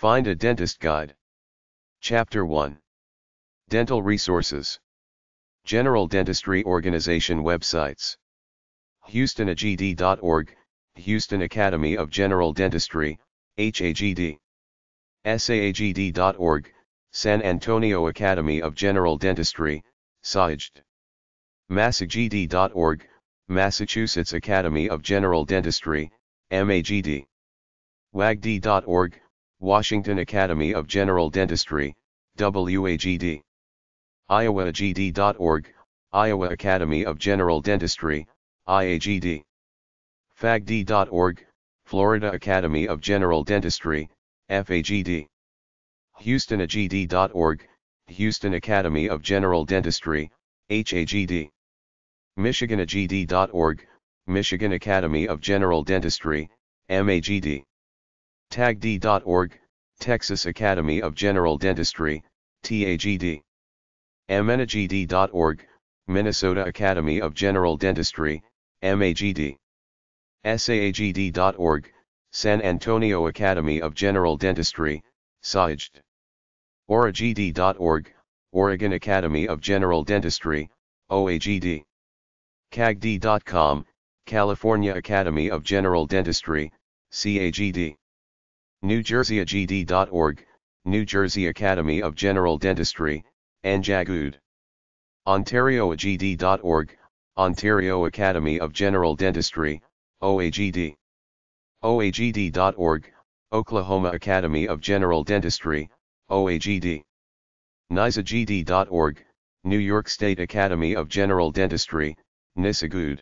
Find a Dentist Guide. Chapter 1. Dental Resources. General Dentistry Organization Websites. HoustonAGD.org, Houston Academy of General Dentistry, HAGD. SAAGD.org, San Antonio Academy of General Dentistry, SAAGD. MassAGD.org, Massachusetts Academy of General Dentistry, MAGD. WAGD.org, Washington Academy of General Dentistry, WAGD. IowaAGD.org, Iowa Academy of General Dentistry, IAGD. FAGD.org, Florida Academy of General Dentistry, FAGD. HoustonAGD.org, Houston Academy of General Dentistry, HAGD. MichiganAGD.org, Michigan Academy of General Dentistry, MAGD. TAGD.org, Texas Academy of General Dentistry, TAGD. MNAGD.org, Minnesota Academy of General Dentistry, MAGD. SAAGD.org, San Antonio Academy of General Dentistry, SAAGD. ORAGD.org, Oregon Academy of General Dentistry, OAGD. CAGD.com, California Academy of General Dentistry, CAGD. NewJerseyAGD.org, New Jersey Academy of General Dentistry, NJAGD. OntarioAGD.org, Ontario Academy of General Dentistry, OAGD. OAGD.org, Oklahoma Academy of General Dentistry, OAGD. NYSAGD.org, New York State Academy of General Dentistry, NYSAGD.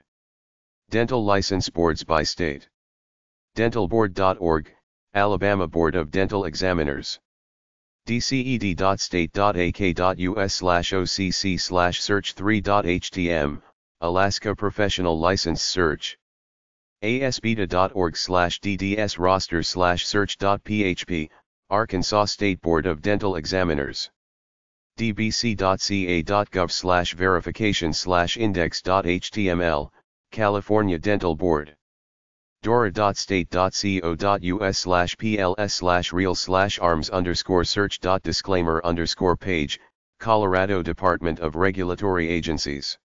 Dental License Boards by State. DentalBoard.org, Alabama Board of Dental Examiners. dced.state.ak.us/occ/search3.htm, Alaska Professional License Search. asbeta.org/ddsroster/search.php, Arkansas State Board of Dental Examiners. dbc.ca.gov/verification/index.html, California Dental Board. dora.state.co.us/pls/real/arms_search.disclaimer_page, Colorado Department of Regulatory Agencies.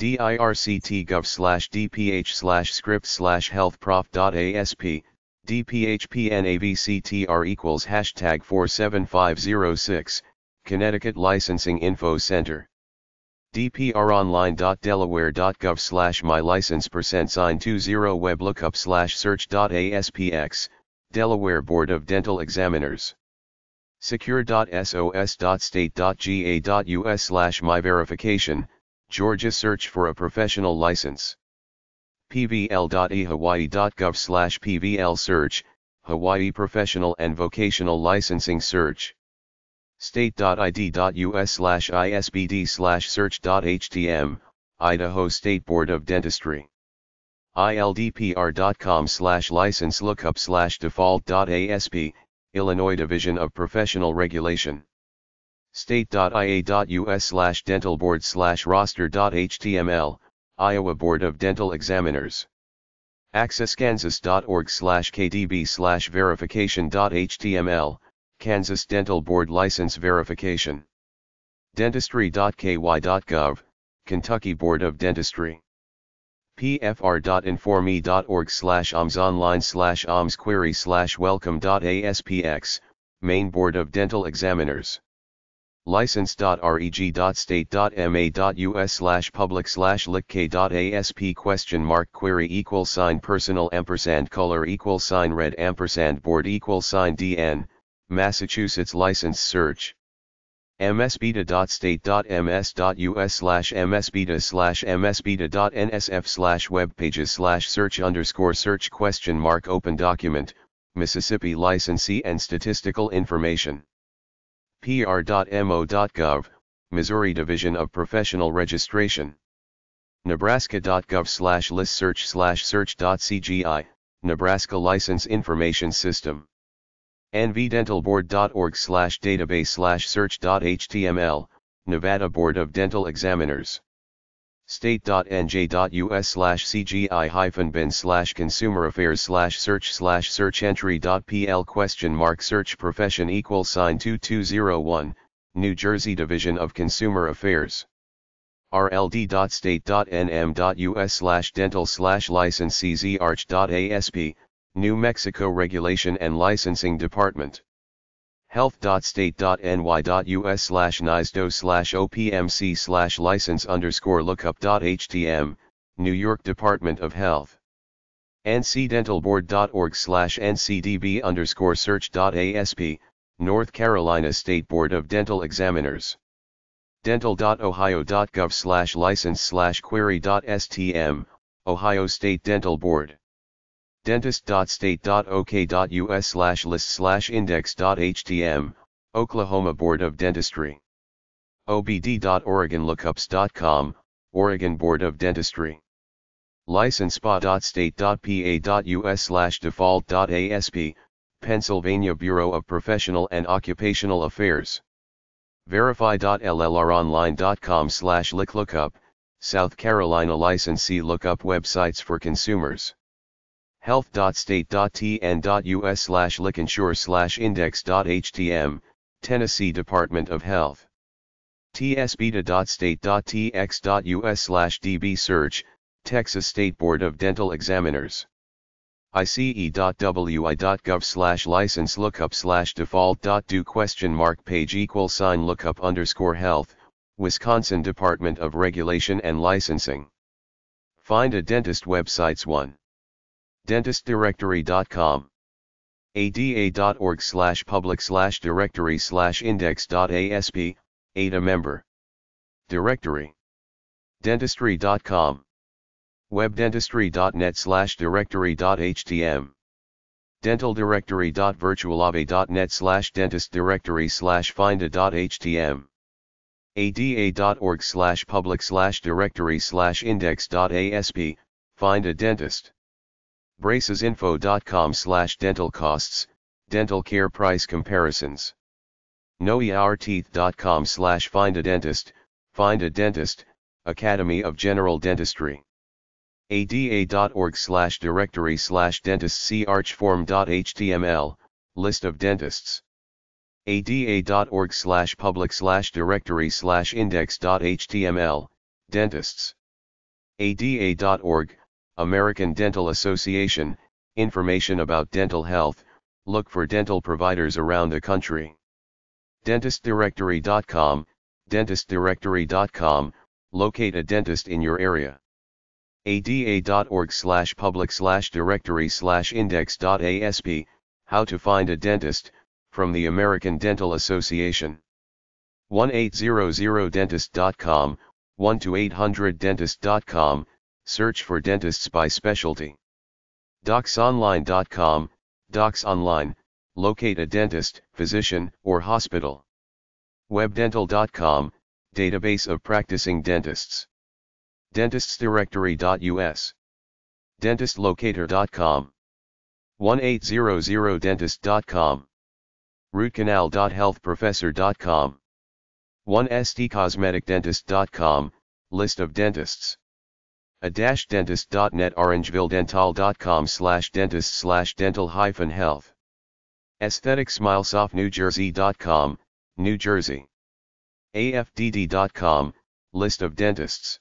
dirctgov/dph/script/healthprof.asp, dphpnavctr = #47506, Connecticut Licensing Info Center. dpronline.delaware.gov/mylicense%20weblookup/search.aspx, Delaware Board of Dental Examiners. secure.sos.state.ga.us/myverification, Georgia Search for a Professional License. pvl.ehawaii.gov/pvl-search, Hawaii Professional and Vocational Licensing Search. state.id.us/isbd/search.htm, Idaho State Board of Dentistry. ildpr.com/license-lookup/default.asp, Illinois Division of Professional Regulation. state.ia.us/dentalboard/roster.html, Iowa Board of Dental Examiners. accesskansas.org/kdb/verification.html, Kansas Dental Board License Verification. dentistry.ky.gov, Kentucky Board of Dentistry. pfr.informe.org/omsonline/omsquery/welcome.aspx, Maine Board of Dental Examiners. license.reg.state.ma.us/public/lick(.asp?$?$red$dn, Massachusetts License Search. msbeta.state.ms.us/msbeta/msbeta.nsf/webpages/search_search?open Mississippi Licensee and Statistical Information. pr.mo.gov, Missouri Division of Professional Registration. nebraska.gov/listsearch/search.cgi, Nebraska License Information System. nvdentalboard.org/database/search.html, Nevada Board of Dental Examiners. state.nj.us/cgi-bin/consumeraffaires/search/search entry.pl?search/search entry.pl/profession=search/profession=2201, New Jersey Division of Consumer Affairs. rld.state.nm.us/dental/licensees arch.asp, New Mexico Regulation and Licensing Department. health.state.ny.us/nisdo/opmc/license_lookup.htm, New York Department of Health. ncdentalboard.org/ncdb_search.asp, North Carolina State Board of Dental Examiners. dental.ohio.gov/license/query.stm, Ohio State Dental Board. dentist.state.ok.us/list/index.htm, Oklahoma Board of Dentistry. obd.oregonlookups.com, Oregon Board of Dentistry. licensespa.state.pa.us/default.asp, Pennsylvania Bureau of Professional and Occupational Affairs. verify.llronline.com/liclookup, South Carolina Licensee Lookup Websites for Consumers. health.state.tn.us/licensure/index.htm, Tennessee Department of Health. tsbeta.state.tx.us/dbsearch, Texas State Board of Dental Examiners. ice.wi.gov/license-lookup/default.do?page=lookup_health, Wisconsin Department of Regulation and Licensing. Find a Dentist Websites 1. dentistdirectory.com, ada.org/public/directory/index.asp, ADA member. Directory. dentistry.com, webdentistry.net/directory.htm, dentaldirectory.virtualava.net/dentistdirectory/finda.htm, ada.org/public/directory/index.asp, Find a Dentist. bracesinfo.com/dental costs, dental care price comparisons. knowyourteeth.com/find a dentist, Find a Dentist, Academy of General Dentistry. ada.org/directory/dentistsearchform.html, List of Dentists. ada.org/public/directory/index.html, Dentists. ada.org, American Dental Association, information about dental health, look for dental providers around the country. dentistdirectory.com, dentistdirectory.com, locate a dentist in your area. ada.org/public/directory/index.asp, How to Find a Dentist, from the American Dental Association. 1800dentist.com, 1-800-dentist.com, Search for dentists by specialty. docsonline.com, docsonline, locate a dentist, physician, or hospital. webdental.com, database of practicing dentists. dentistsdirectory.us. dentistlocator.com. 1800dentist.com. rootcanal.healthprofessor.com. 1stcosmeticdentist.com, List of dentists. a-dentist.net orangevilledental.com/dentist/dental-health, aestheticsmilesofnewjersey.com, New Jersey. afdd.com, List of dentists.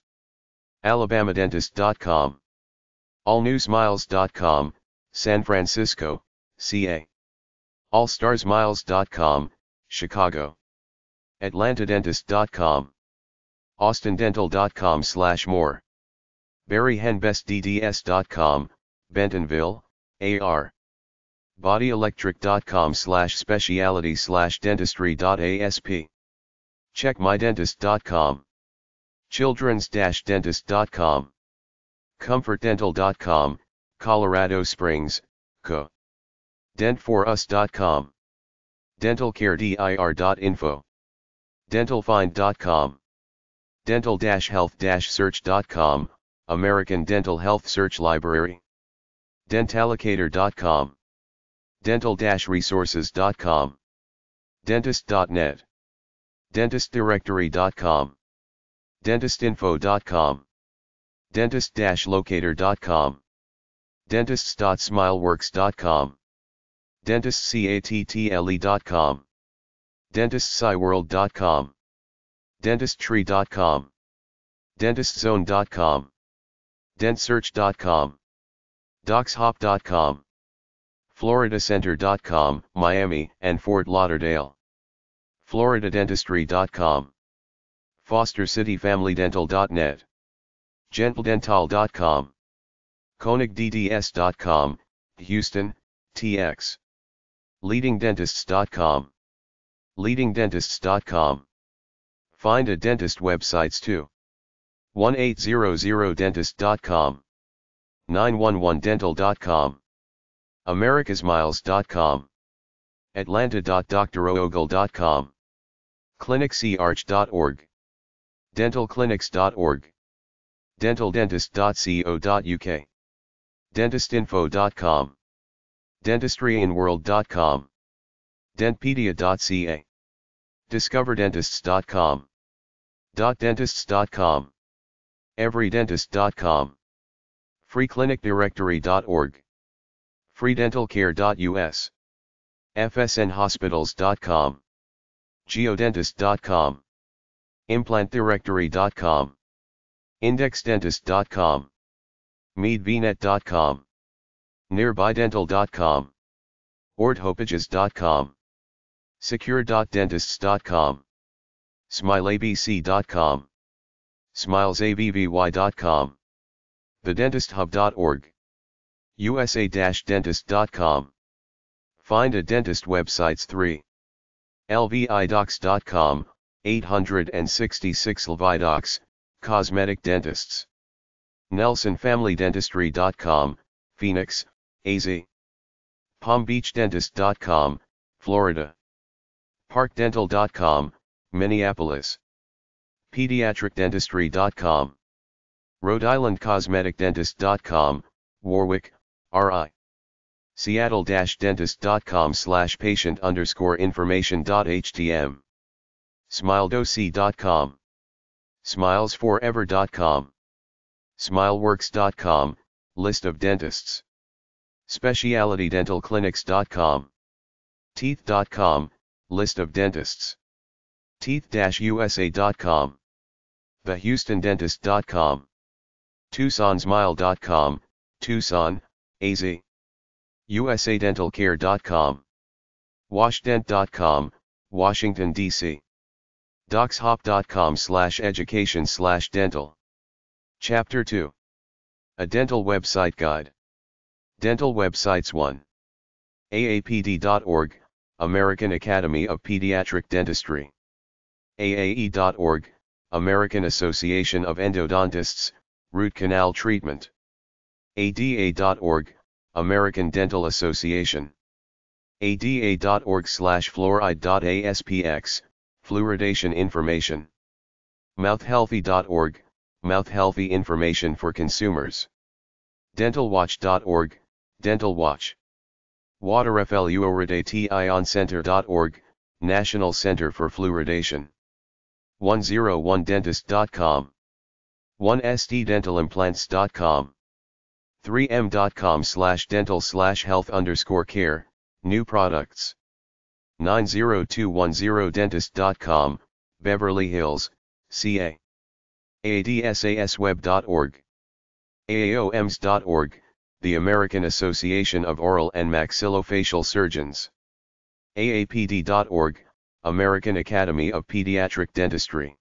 alabamadentist.com. allnewsmiles.com, San Francisco, CA. allstarsmiles.com, Chicago. atlantadentist.com. austindental.com/more. barryhenbestdds.com, Bentonville, AR. bodyelectric.com/speciality/dentistry.asp. checkmydentist.com. childrens-dentist.com. comfortdental.com, Colorado Springs, CO. dentforus.com. dentalcaredir.info. dentalfind.com. dental-health-search.com, American Dental Health Search Library. dentallocator.com. dental-resources.com. dentist.net. dentistdirectory.com. dentistinfo.com. dentist-locator.com, dentists.smileworks.com, dentistcattle.com, dentistsciworld.com, dentistry.com, dentistzone.com, dentsearch.com, docshop.com, floridacenter.com, Miami and Fort Lauderdale, floridadentistry.com, fostercityfamilydental.net, gentledental.com, konigdds.com, Houston, TX, leadingdentists.com, leadingdentists.com. Find a dentist websites too. 1800dentist.com, 911dental.com, americasmiles.com, atlanta.droogle.com, clinicsearch.org, dentalclinics.org, dentaldentist.co.uk, dentistinfo.com, dentistryinworld.com, dentpedia.ca, discoverdentists.com, dentists.com, everydentist.com, freeclinicdirectory.org, freedentalcare.us, fsnhospitals.com, geodentist.com, implantdirectory.com, indexdentist.com, meadvnet.com, nearbydental.com, orthopages.com, secure.dentists.com, smileabc.com, smilesabvy.com, thedentisthub.org, usa-dentist.com. Find a dentist websites 3. lvidocs.com, 866 lvidocs, cosmetic dentists. nelsonfamilydentistry.com, Phoenix, AZ. palmbeachdentist.com, Florida. parkdental.com, Minneapolis. pediatricdentistry.com, Rhode Island cosmeticdentist.com, Warwick, RI. Seattle-dentist.com/patient_information.htm, smiledoc.com, smilesforever.com, smileworks.com, list of dentists, specialitydentalclinics.com, teeth.com, list of dentists, teeth-usa.com, thehoustondentist.com, tucsonsmile.com, Tucson, AZ, usadentalcare.com, washdent.com, Washington, D.C., docshop.com/education/dental, Chapter 2, A Dental Website Guide, Dental Websites 1, aapd.org, American Academy of Pediatric Dentistry, aae.org, American Association of Endodontists, Root Canal Treatment, ada.org, American Dental Association, ada.org/fluoride.aspx, fluoridation information, mouthhealthy.org, mouth healthy information for consumers, dentalwatch.org, dental watch, waterfluoridationcenter.org, National Center for Fluoridation, 101dentist.com, 1stdentalimplants.com, 3m.com/dental/health_care, new products, 90210dentist.com, Beverly Hills, CA, adsasweb.org, aaoms.org, the American Association of Oral and Maxillofacial Surgeons, aapd.org, American Academy of Pediatric Dentistry,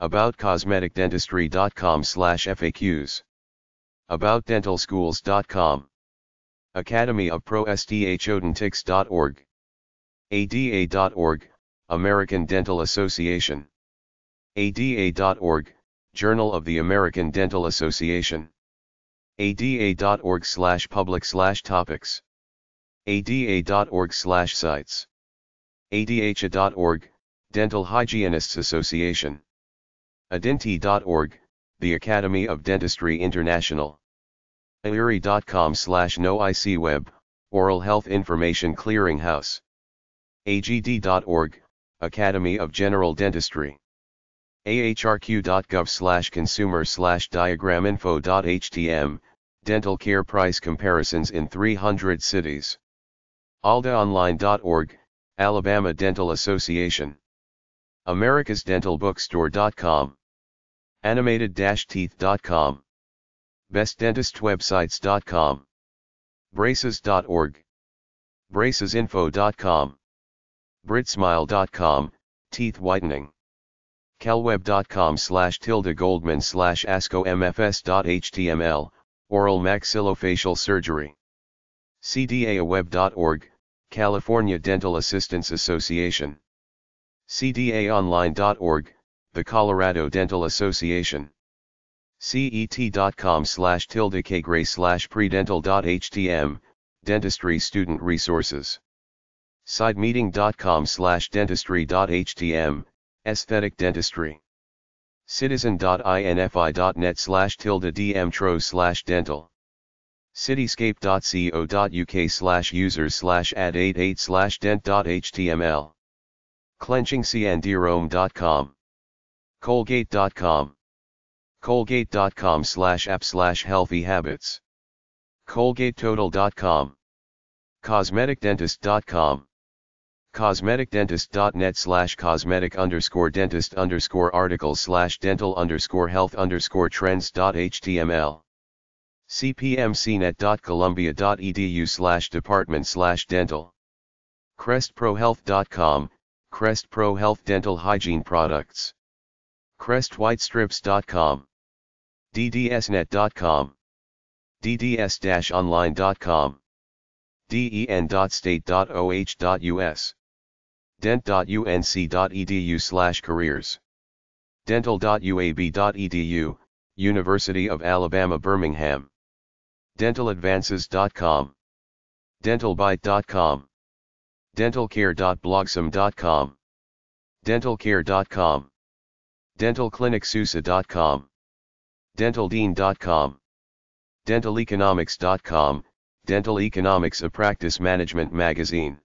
aboutcosmeticdentistry.com/FAQs, aboutdentalschools.com, academyofprosthodontics.org, ada.org, American Dental Association, ada.org, Journal of the American Dental Association, ada.org/public/topics, ada.org/sites, adha.org, Dental Hygienists Association, adinti.org, the Academy of Dentistry International, airi.com/noicweb, Oral Health Information Clearinghouse, agd.org, Academy of General Dentistry, AHRQ.gov/consumer/diagraminfo.htm, dental care price comparisons in 300 cities. ALDAonline.org, Alabama Dental Association. AmericasDentalBookstore.com. Animated-teeth.com. BestDentistWebsites.com. Braces.org. BracesInfo.com. BritSmile.com, teeth whitening. Calweb.com/tilda goldman/ascomfs.html, oral maxillofacial surgery. CDAweb.org, California Dental Assistance Association. CDAonline.org, the Colorado Dental Association. cet.com/tilda kgray/predental.htm, dentistry student resources. sidemeeting.com/dentistry.htm, aesthetic dentistry. citizen.infi.net/tilda dmtro/dental. cityscape.co.uk/users/add88/dent.html. clenchingcnderome.com. colgate.com. colgate.com/app/healthy habits. colgatetotal.com. cosmeticdentist.com. cosmeticdentist.net/cosmetic_dentist_article/dental_health_trends.html. cpmcnet.columbia.edu/department/dental. crestprohealth.com, Crest Pro Health dental hygiene products. crestwhitestrips.com. ddsnet.com. dds-online.com. den.state.oh.us. dent.unc.edu/careers. dental.uab.edu, University of Alabama Birmingham. dentaladvances.com. dentalbite.com. dentalcare.blogsum.com. dentalcare.com. dentalclinicsusa.com. dentaldean.com. dentaleconomics.com, Dental Economics, a practice management magazine.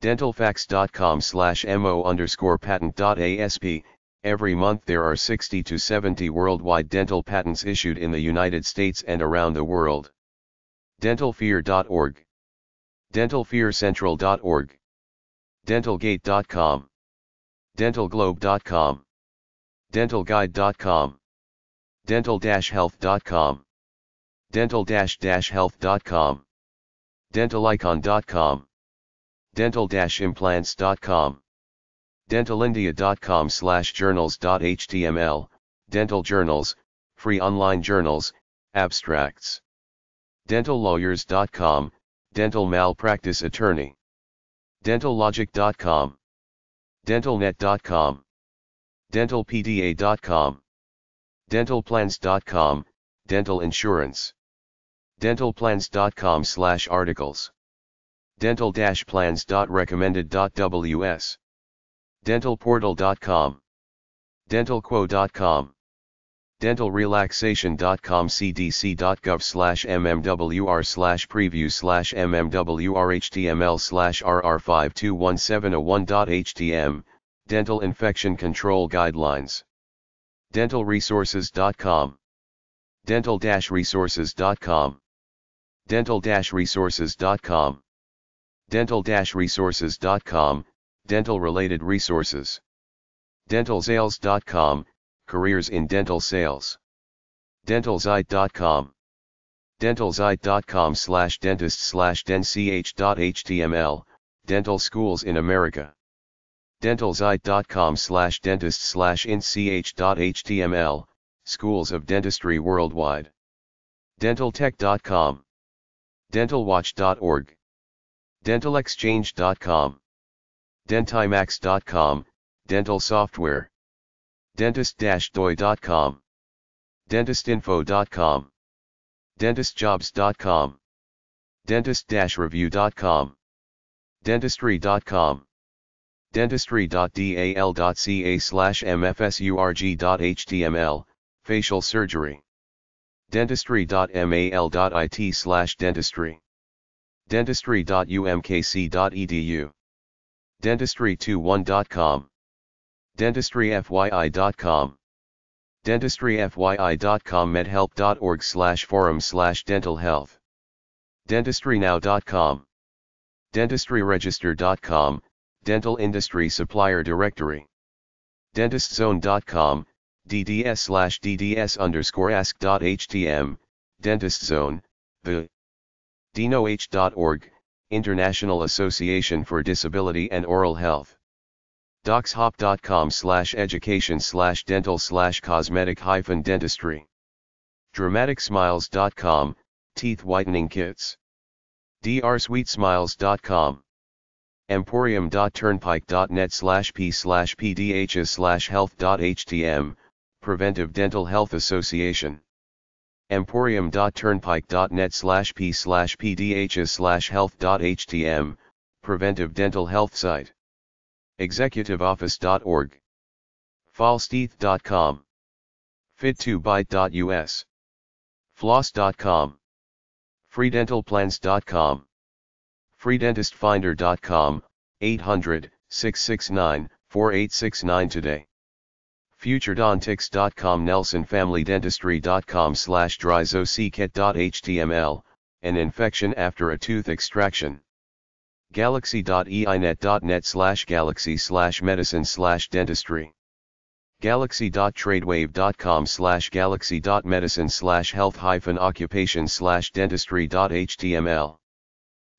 dentalfacts.com/mo_patent.asp, every month there are 60 to 70 worldwide dental patents issued in the United States and around the world. dentalfear.org. dentalfearcentral.org. dentalgate.com. dentalglobe.com. dentalguide.com. dental-health.com. dental-health.com. dentalicon.com. dental-implants.com. dentalindia.com/journals.html, dental journals, free online journals, abstracts. dentallawyers.com, dental malpractice attorney. dentallogic.com. dentalnet.com. dentalpda.com. dentalplans.com, dental insurance. dentalplans.com/articles. dental-plans.recommended.ws. dentalportal.com. dentalquo.com. dentalrelaxation.com. cdc.gov/mmwr/preview/mmwrhtml/rr521701.htm, dental infection control guidelines. dentalresources.com. dental-resources.com. dental-resources.com. dental-resources.com, dental-related resources. dentalsales.com, careers in dental sales. dentalzite.com. dentalzite.com/dentist/dench.html, dental schools in America. dentalzite.com/dentist/inch.html, schools of dentistry worldwide. dentaltech.com. dentalwatch.org. dentalexchange.com. dentimax.com, dental software. dentist-doi.com. dentistinfo.com. dentistjobs.com. dentist-review.com. dentistry.com. dentistry.dal.ca/mfsurg.html, facial surgery. dentistry.mal.it/dentistry. dentistry.umkc.edu. dentistry21.com. DentistryFYI.com. DentistryFYI.com, medhelp.org/forum/dentalhealth. DentistryNow.com. DentistryRegister.com, Dental Industry Supplier Directory. DentistZone.com, DDS/DDS_ask.htm, DentistZone, the DinoH.org, International Association for Disability and Oral Health. DocsHop.com/education/dental/cosmetic-dentistry. DramaticSmiles.com, Teeth Whitening Kits. DrSweetSmiles.com. Emporium.turnpike.net/p/pdhs/health.htm, Preventive Dental Health Association. Emporium.turnpike.net/p/pdhs/health.htm, Preventive Dental Health Site. ExecutiveOffice.org. FalseTeeth.com. Fit2Bite.us. Floss.com. FreeDentalPlans.com. FreeDentistFinder.com, 800-669-4869 today. FutureDontics.com, NelsonFamilyDentistry.com/DryzoCKit.html, an infection after a tooth extraction. Galaxy.einet.net/galaxy/medicine/dentistry. Galaxy.tradewave.com/galaxy.medicine/health-occupation/dentistry.html.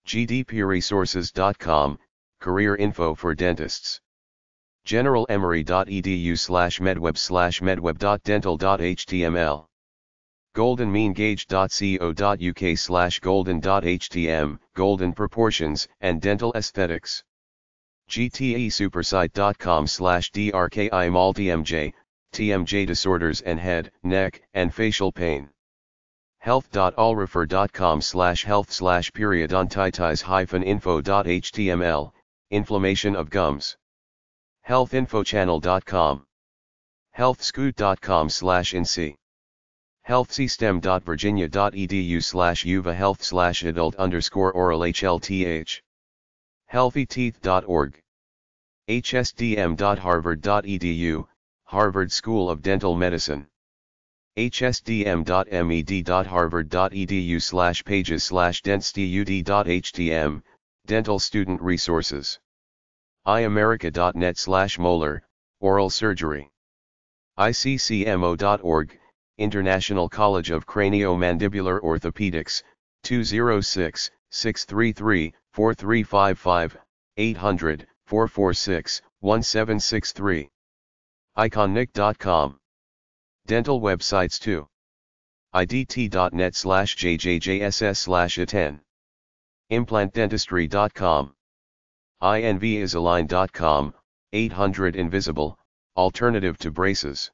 GDPresources.com, career info for dentists. GeneralEmory.edu/medweb/medweb.dental.html. GoldenMeanGauge.co.uk/golden.htm, Golden Proportions and Dental Aesthetics. GTESupersight.com/drkimaltmj, TMJ disorders and head, neck, and facial pain. Health.allrefer.com/health/periodontitis-info.html, inflammation of gums. Healthinfochannel.com. Healthscoot.com/inc. Healthsystem.virginia.edu/uva/health/adult_oralhlth. Healthyteeth.org. hsdm.harvard.edu, Harvard School of Dental Medicine. hsdm.med.harvard.edu/pages/dentstud.htm, Dental Student Resources. iamerica.net/molar, Oral Surgery. iccmo.org, International College of Craniomandibular Orthopedics, 206-633-4355, 800-446-1763. Iconic.com. Dental Websites 2. IDT.net/jjjss/aten. ImplantDentistry.com. INVIsalign.com, 800 Invisible, Alternative to Braces.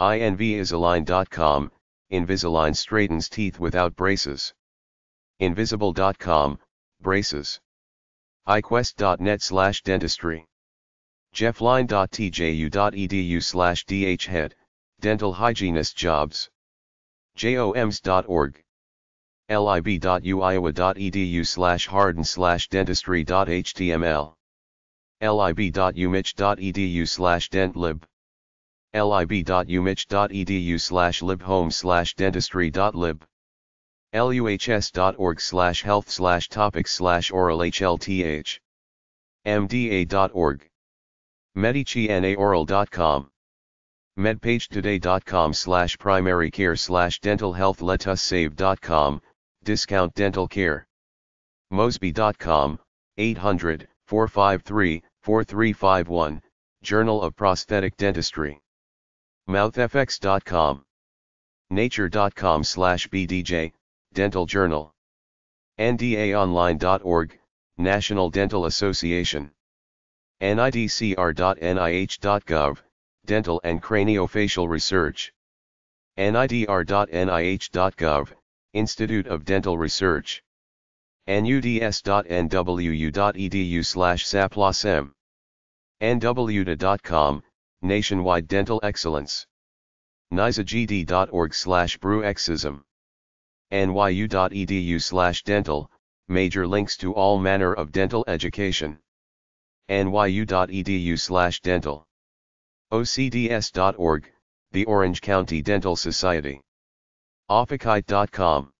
INVIsalign.com, Invisalign straightens teeth without braces. Invisible.com, Braces. iQuest.net/dentistry. jeffline.tju.edu/dhhead, Dental Hygienist Jobs. joms.org. lib.uiowa.edu/harden/dentistry.html. lib.umich.edu/dentlib. lib.umich.edu/libhome/dentistry.lib. luhs.org/health/topics/oralhlth. mda.org. medicianaoral.com. medpagetoday.com/primarycare/dentalhealthletussave.com, Discount Dental Care. mosby.com, 800-453-4351, Journal of Prosthetic Dentistry. mouthfx.com. nature.com/bdj, Dental Journal. ndaonline.org, National Dental Association. nidcr.nih.gov, Dental and Craniofacial Research. NIDR.NIH.gov, Institute of Dental Research. NUDS.NWU.edu/saplasem. NWDA.com, Nationwide Dental Excellence. NYSAGD.org/bruexism. NYU.edu/dental, Major links to all manner of dental education. NYU.edu/dental. OCDS.org, The Orange County Dental Society. Officite.com.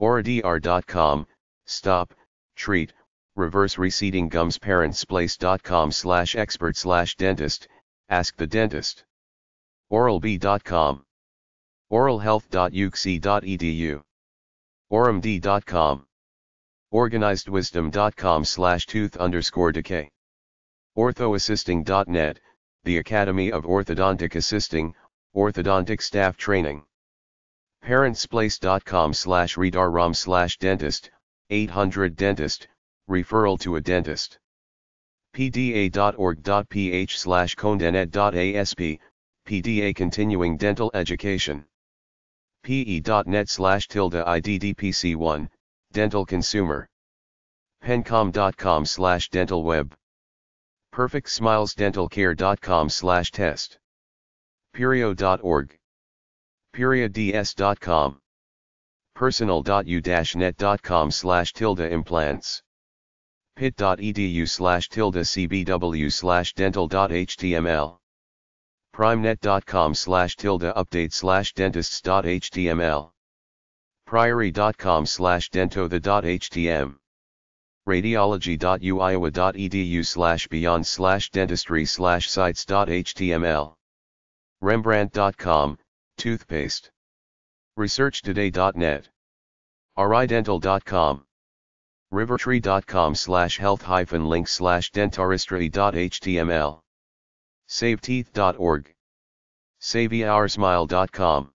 Oradr.com, Stop, Treat, Reverse Receding Gums. Parentsplace.com/expert/dentist, Ask the Dentist. Oralb.com. Oralhealth.ucc.edu. Ormd.com. Organizedwisdom.com/tooth_decay. Orthoassisting.net, The Academy of Orthodontic Assisting, Orthodontic Staff Training. Parentsplace.com/redarrom/dentist, 800 dentist, referral to a dentist. pda.org.ph/condenet.asp, PDA Continuing Dental Education. pe.net/tilde iddpc1, Dental Consumer. pencom.com/dentalweb. perfectsmilesdentalcare.com/test. Perio.org. periods.com. personal.u-net.com/tilde implants. pit.edu/tilde cbw/dental.html. primenet.com/tilde update/dentists.html. priory.com/dentothe.htm. radiology.uiowa.edu/beyond/dentistry/sites.html. rembrandt.com, Toothpaste. researchtoday.net. ridental.com. rivertree.com/health-link/dentaristry.html. saveteeth.org. saveyoursmile.com.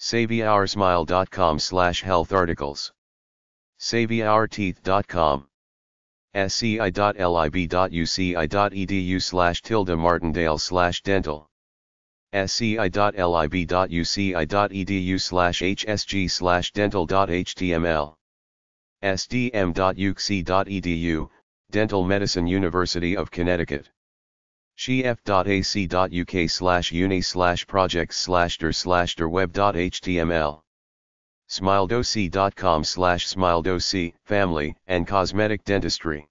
saveyoursmile.com/health articles. saveyoursmile.com. sci.lib.uci.edu/tilde martindale/dental. sci.lib.uci.edu/hsg/dental.html. sdm.ucc.edu, Dental Medicine University of Connecticut. chef.ac.uk/uni/projects/der/derweb.html. smiledoc.com/smiledoc, Family and Cosmetic Dentistry.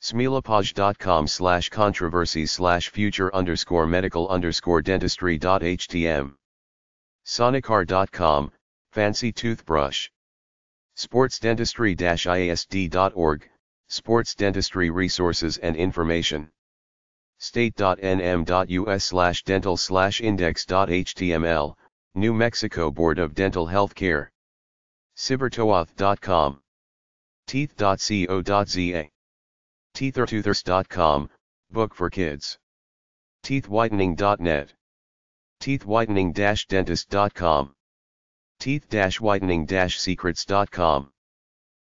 smilopage.com/controversy/future_medical_dentistry.htm. sonicar.com, Fancy Toothbrush. sportsdentistry-isd.org, Sports Dentistry Resources and Information. state.nm.us/dental/index.html, New Mexico Board of Dental Health Care. cibertoauth.com. teeth.co.za. teethertoothers.com, Book for Kids. teethwhitening.net. teethwhitening-dentist.com. teeth-whitening-secrets.com.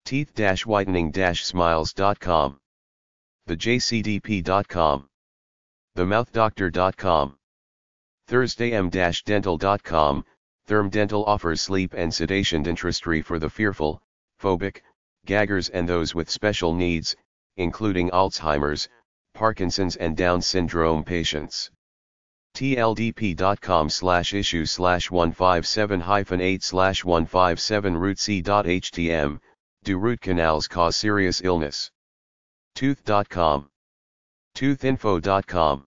teeth-whitening-smiles.com. thejcdp.com. themouthdoctor.com. thursdaym-dental.com, Therm Dental offers sleep and sedation dentistry for the fearful, phobic, gaggers and those with special needs, including Alzheimer's, Parkinson's and Down syndrome patients. tldp.com/issue/157-8/157rootc.htm, Do root canals cause serious illness? tooth.com. toothinfo.com.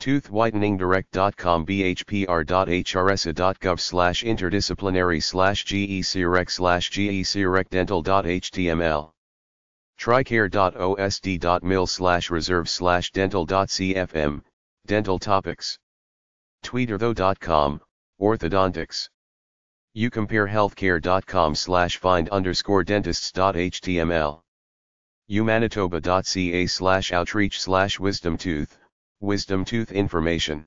toothwhiteningdirect.com. bhpr.hrsa.gov/interdisciplinary/gecrec/gecrecdental.html. tricare.osd.mil/reserve/dental.cfm, Dental Topics. tweeterthough.com, Orthodontics. youcomparehealthcare.com/find_dentists.html. umanitoba.ca/outreach/wisdomtooth, Wisdom Tooth Information.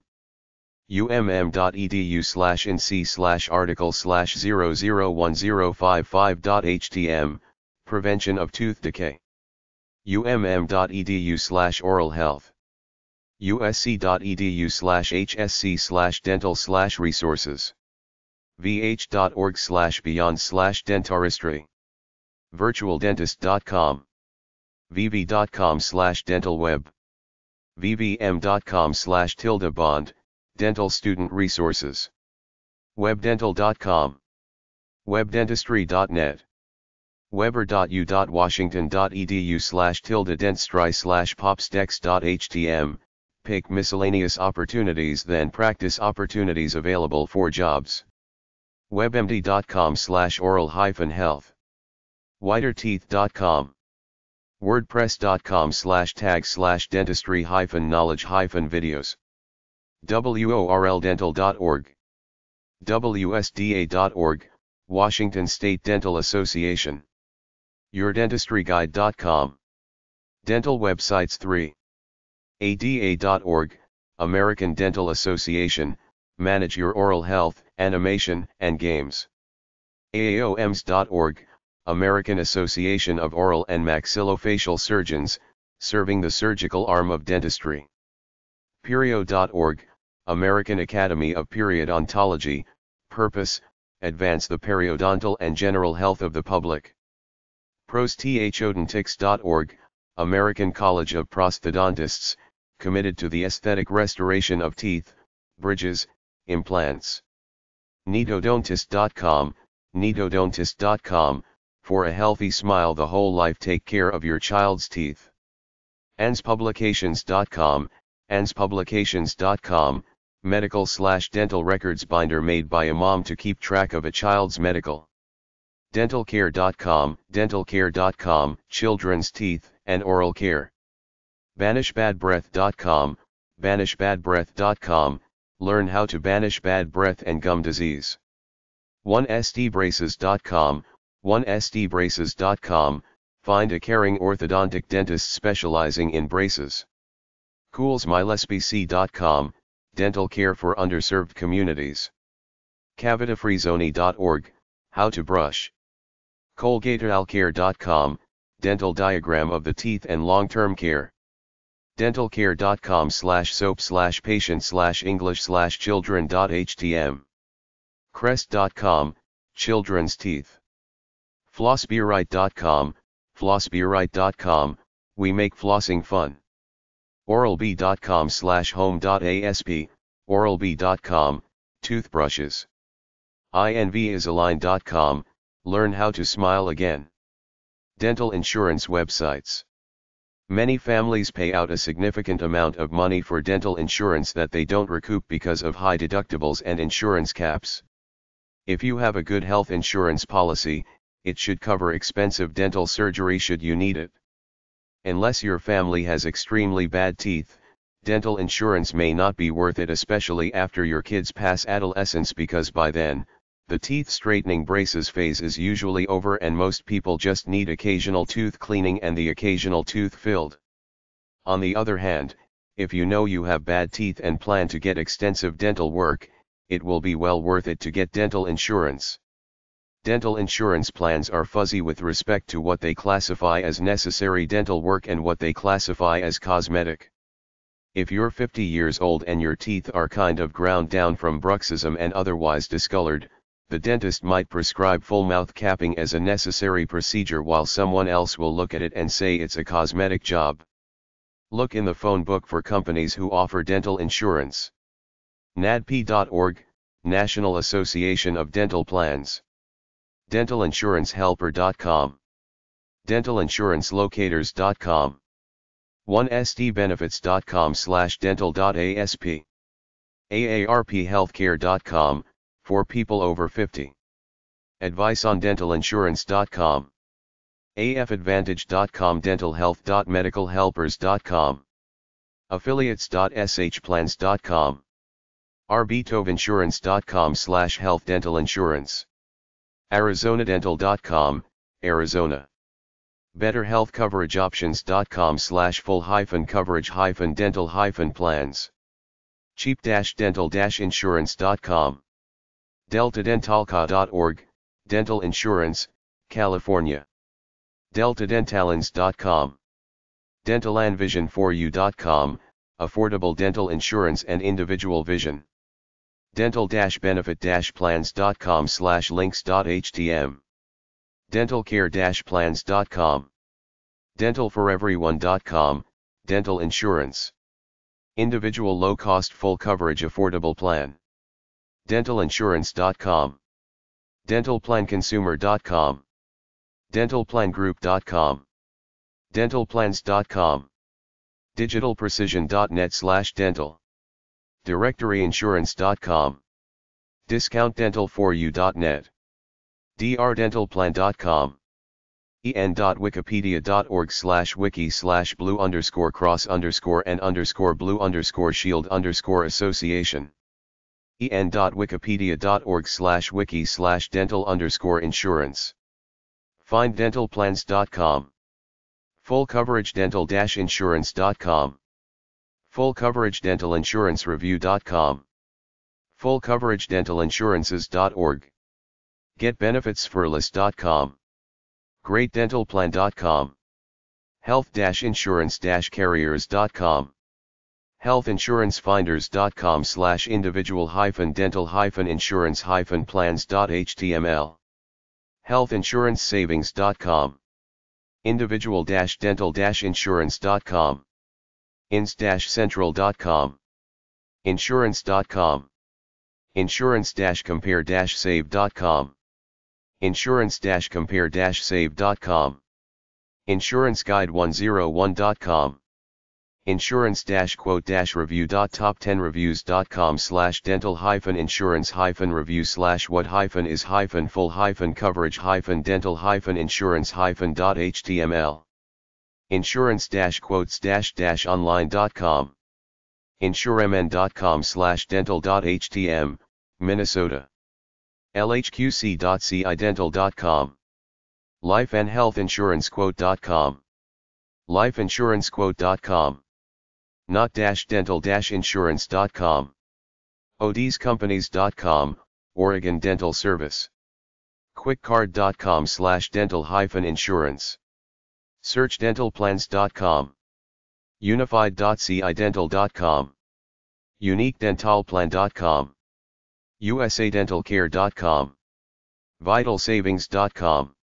umm.edu/nc/article/001055.htm, Prevention of Tooth Decay. umm.edu/oral health. usc.edu/hsc/dental/resources. vh.org/beyond/dentaristry. virtualdentist.com. vb.com/dentalweb. vbm.com/tilde bond, Dental Student Resources. webdental.com. webdentistry.net. weber.u.washington.edu/dentistry/popsdex.htm, pick miscellaneous opportunities then practice opportunities available for jobs. webmd.com/oral-health. whiterteeth.com. wordpress.com/tag/dentistry-knowledge-videos. worldental.org. wsda.org, Washington State Dental Association. yourdentistryguide.com. Dental Websites 3. ada.org, American Dental Association, Manage Your Oral Health, Animation, and Games. aaoms.org, American Association of Oral and Maxillofacial Surgeons, serving the surgical arm of dentistry. Perio.org, American Academy of Periodontology, Purpose, Advance the Periodontal and General Health of the Public. prosthodontics.org, American College of Prosthodontists, committed to the aesthetic restoration of teeth, bridges, implants. Needodontist.com, needodontist.com, for a healthy smile the whole life take care of your child's teeth. ANSPublications.com, ANSPublications.com, medical/dental records binder made by a mom to keep track of a child's medical. dentalcare.com, dentalcare.com, children's teeth and oral care. banishbadbreath.com, banishbadbreath.com, learn how to banish bad breath and gum disease. 1stbraces.com, 1stbraces.com, find a caring orthodontic dentist specializing in braces. CoolsMyLesBC.com, dental care for underserved communities. CavitaFreeZone.org, how to brush. ColgateAlcare.com, dental diagram of the teeth and long-term care. dentalcare.com/soap/patient/english/children.htm. crest.com, children's teeth. flossbeerite.com, flossbeerite.com, we make flossing fun. oralb.com/home.asp, oralb.com, toothbrushes. invisalign.com, learn how to smile again. Dental insurance websites. Many families pay out a significant amount of money for dental insurance that they don't recoup because of high deductibles and insurance caps. If you have a good health insurance policy, it should cover expensive dental surgery should you need it. Unless your family has extremely bad teeth, dental insurance may not be worth it, especially after your kids pass adolescence, because by then, the teeth straightening braces phase is usually over and most people just need occasional tooth cleaning and the occasional tooth filled. On the other hand, if you know you have bad teeth and plan to get extensive dental work, it will be well worth it to get dental insurance. Dental insurance plans are fuzzy with respect to what they classify as necessary dental work and what they classify as cosmetic. If you're 50 years old and your teeth are kind of ground down from bruxism and otherwise discolored, the dentist might prescribe full mouth capping as a necessary procedure while someone else will look at it and say it's a cosmetic job. Look in the phone book for companies who offer dental insurance. NADP.org, National Association of Dental Plans. DentalInsuranceHelper.com. DentalInsuranceLocators.com. 1stbenefits.com/dental.asp. AARPHealthcare.com, for people over 50. AdviceOnDentalInsurance.com. AFAdvantage.com. DentalHealth.MedicalHelpers.com. Affiliates.SHPlans.com. RBTOVInsurance.com/health-dental-insurance. ArizonaDental.com, Arizona. BetterHealthCoverageOptions.com/full-coverage-dental-plans. Cheap-dental-insurance.com. DeltaDentalCA.org, dental insurance, California. DeltaDentalIns.com. DentalAndVision4U.com, affordable dental insurance and individual vision. Dental-benefit-plans.com/links.htm. DentalCare-plans.com. DentalForEveryone.com, dental insurance. Individual low-cost full-coverage affordable plan. DentalInsurance.com. DentalPlanConsumer.com. DentalPlanGroup.com. DentalPlans.com. digitalprecision.net/dental, directoryinsurance.com, discountdental4u.net, drdentalplan.com, en.wikipedia.org/wiki/blue_cross_and_blue_shield_association, en.wikipedia.org/wiki/dental_insurance, finddentalplans.com, fullcoveragedental-insurance.com, fullcoveragedentalinsurancereview.com, fullcoveragedentalinsurances.org, getbenefitsforless.com, greatdentalplan.com, health-insurance-carriers.com, healthinsurancefinders.com/individual-dental-insurance-plans.html, healthinsurancesavings.com, individual-dental-insurance.com, ins-central.com, insurance.com, insurance-compare-save.com, insurance-compare-save.com, insuranceguide101.com, insurance-quote-review.top10reviews.com/dental-insurance-review/what-is-full-coverage-dental-insurance-.html, insurance-quotes-online.com, insuremn.com/dental.htm, Minnesota, lhqc.cidental.com, lifeandhealthinsurancequote.com, lifeinsurancequote.com, not-dental-insurance.com, odescompanies.com, Oregon Dental Service, quickcard.com/dental-insurance, searchdentalplans.com, unified.cidental.com, uniquedentalplan.com, usadentalcare.com, vitalsavings.com,